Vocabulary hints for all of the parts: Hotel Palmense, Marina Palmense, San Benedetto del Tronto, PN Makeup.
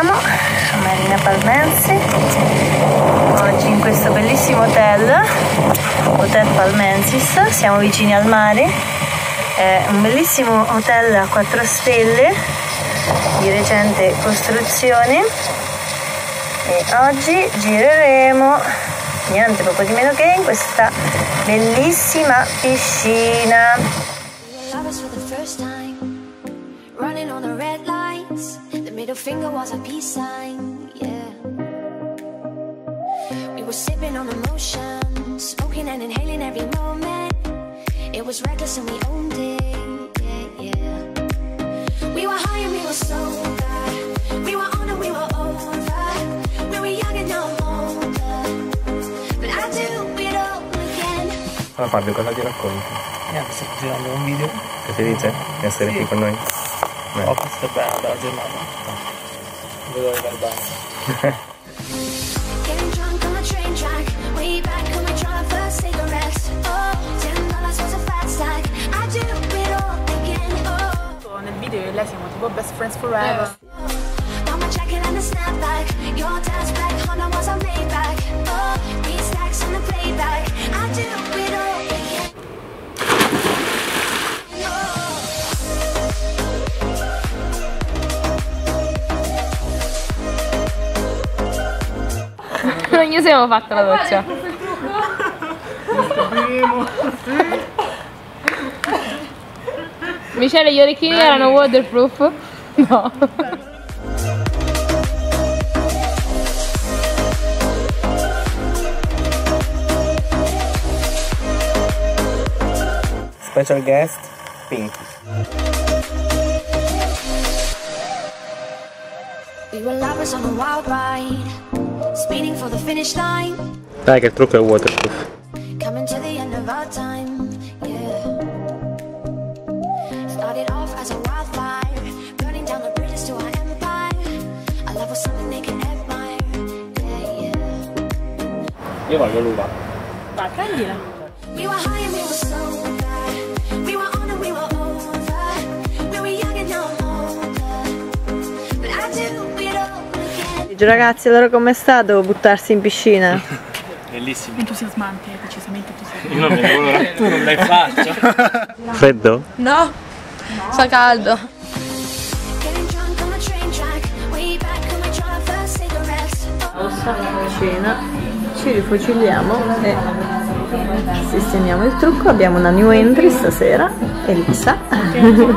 siamo, sono Marina Palmense, oggi in questo bellissimo hotel, Hotel Palmense, siamo vicini al mare, è un bellissimo hotel a 4 stelle di recente costruzione e oggi gireremo niente poco di meno che in questa bellissima piscina. Running on the red lights, the middle finger was a peace sign, yeah. We were sipping on emotion, smoking and inhaling every moment. It was reckless and we owned it, yeah, yeah. We were high and we were sober, we were on and we were over. We were young and now I'm older, but I do it all again. Allora Fabio, cosa ti racconti? Stiamo girando un video. Sei felice di essere qui con noi? Ho passato bene la giornata, non vedo arrivare al bagno. Nel video io e lei siamo tipo best friends forever. Non gli siamo fatta la doccia. Michele, gli orecchini erano waterproof? No. Special guest, Pinky. We were lovers on a wild ride. Speeding for the finish line. Dai che il trucco è waterproof. Coming to the end of our time, yeah. Started off as a wildfire, burning down the bridges to our empire. I love something they can admire, yeah, yeah. Io voglio l'uva. Vai, prendila. We were high and we were sober. We were on and we were over. We were young and now older. But I do it all. Ragazzi, allora com'è stato buttarsi in piscina? Bellissimo. Entusiasmante, precisamente entusiasmante. Io non mi devo lavorare, tu non l'hai fatto. Freddo? No, fa caldo. Passiamo a cena, ci rifocilliamo e sistemiamo il trucco. Abbiamo una new entry stasera, Elisa. Okay.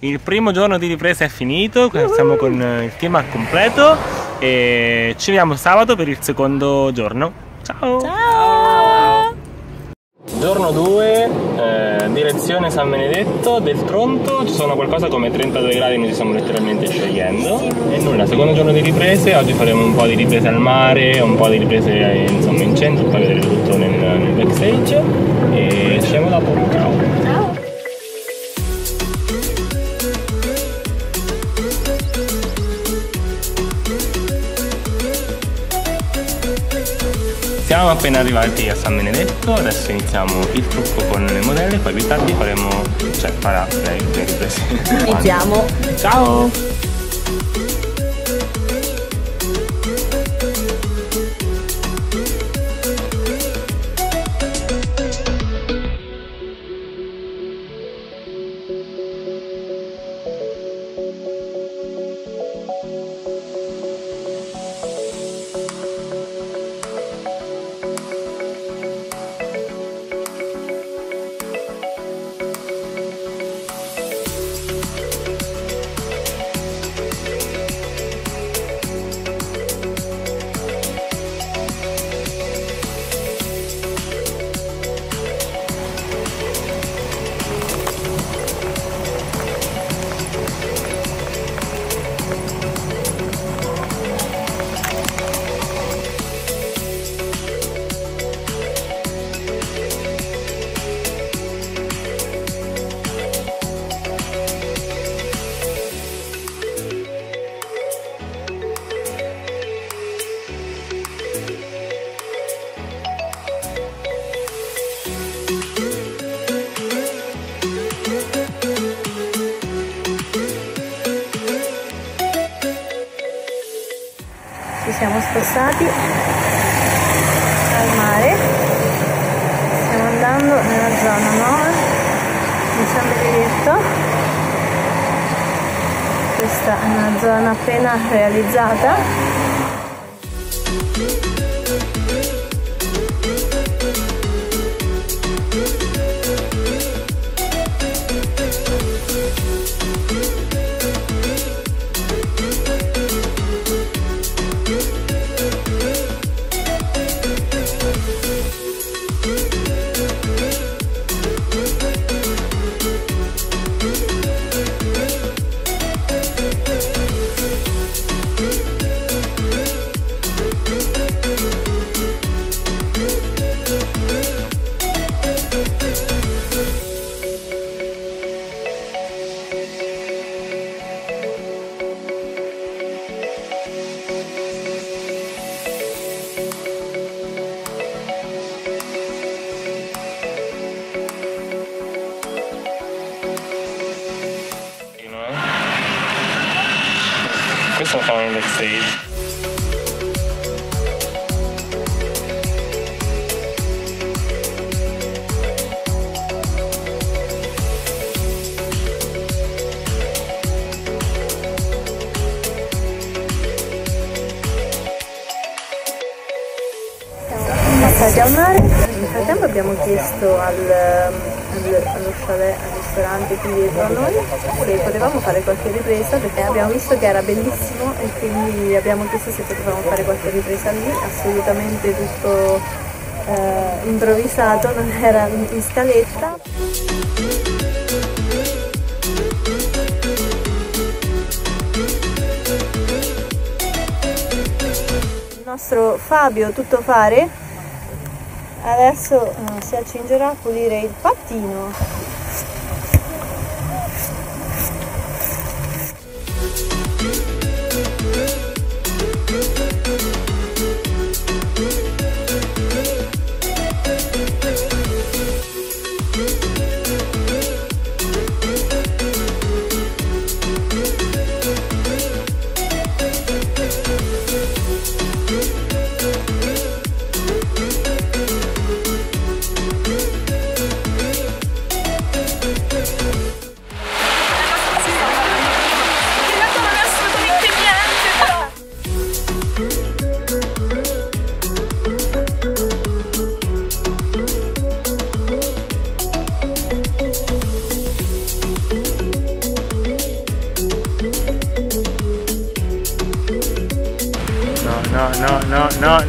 Il primo giorno di ripresa è finito, siamo con il team al completo e ci vediamo sabato per il secondo giorno. Ciao! Ciao! Giorno 2, direzione San Benedetto del Tronto, ci sono qualcosa come 32 gradi, noi ci stiamo letteralmente scegliendo. E nulla, secondo giorno di riprese, oggi faremo un po' di riprese al mare, un po' di riprese insomma in centro, poi vedrete tutto nel backstage e ci vediamo dopo. Ciao! Siamo appena arrivati a San Benedetto, adesso iniziamo il trucco con le modelle, poi più tardi faremo, cioè farà le riprese. Iniziamo! Ciao! ci siamo spostati al mare, stiamo andando nella zona nuova di San Benedetto. Questa è una zona appena realizzata. Questo fa un backstage. Siamo passati al mare, nel frattempo abbiamo chiesto allo chalet, al ristorante qui dietro a noi, se potevamo fare qualche ripresa, perché abbiamo visto che era bellissimo e quindi abbiamo chiesto se potevamo fare qualche ripresa lì. Assolutamente tutto improvvisato, non era in scaletta. Il nostro Fabio tutto fare adesso si accingerà a pulire il pattino.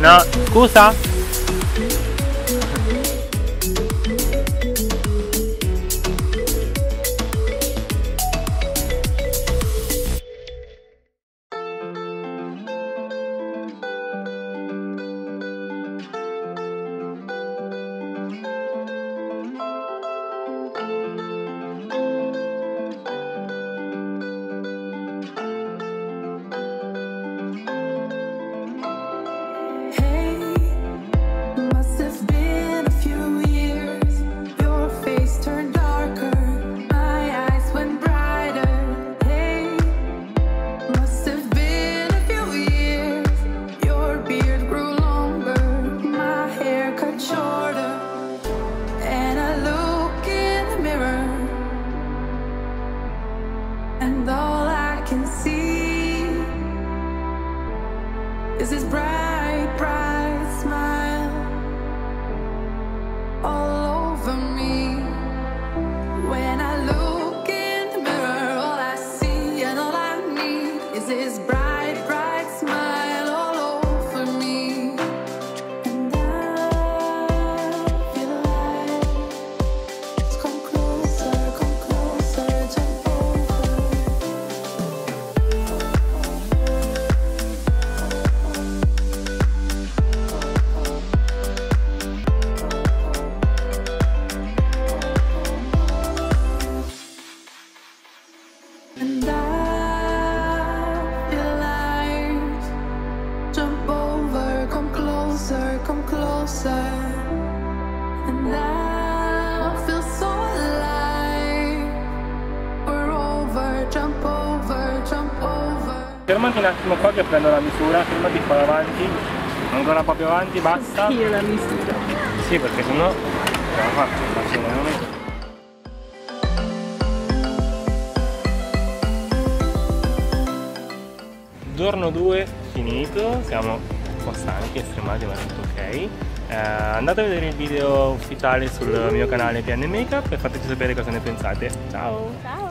No, scusa? Fermati un attimo qua che prendo la misura, fermati qua davanti, ancora proprio avanti, basta. Sì, la misura. Sì, perché sennò la faccio veramente. Giorno 2 finito, siamo un po' stanchi, estremati, ma tutto ok. Andate a vedere il video ufficiale sul mio canale PN Makeup e fateci sapere cosa ne pensate. Ciao! Ciao!